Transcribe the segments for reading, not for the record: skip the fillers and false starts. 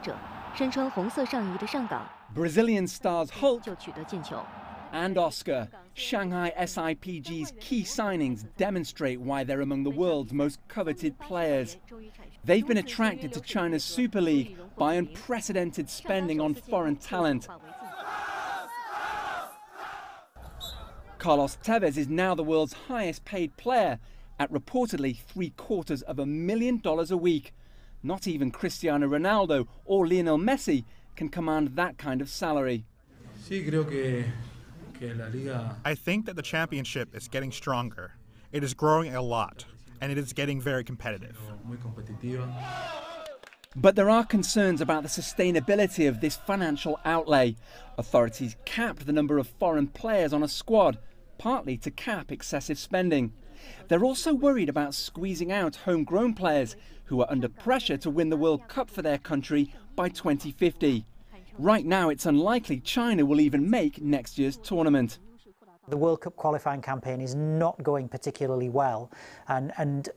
者，身穿红色上衣的上港 Brazilian stars Hulk 就取得进球。 And Oscar, Shanghai SIPG's key signings demonstrate why they're among the world's most coveted players. They've been attracted to China's Super League by unprecedented spending on foreign talent. Carlos Tevez is now the world's highest paid player at reportedly $750,000 a week. Not even Cristiano Ronaldo or Lionel Messi can command that kind of salary. I think that the championship is getting stronger. It is growing a lot, and it is getting very competitive. But there are concerns about the sustainability of this financial outlay. Authorities capped the number of foreign players on a squad, partly to cap excessive spending. They're also worried about squeezing out homegrown players who are under pressure to win the World Cup for their country by 2050. Right now, it's unlikely China will even make next year's tournament. The World Cup qualifying campaign is not going particularly well, and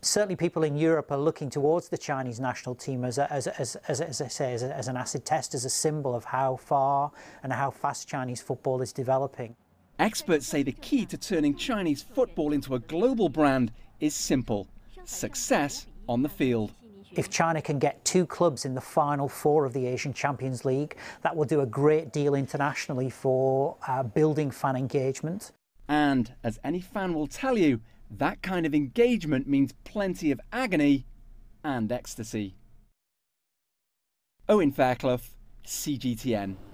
certainly people in Europe are looking towards the Chinese national team as an acid test, as a symbol of how far and how fast Chinese football is developing. Experts say the key to turning Chinese football into a global brand is simple: success on the field. If China can get 2 clubs in the final 4 of the Asian Champions League, that will do a great deal internationally for building fan engagement. And as any fan will tell you, that kind of engagement means plenty of agony and ecstasy. Owen Fairclough, CGTN.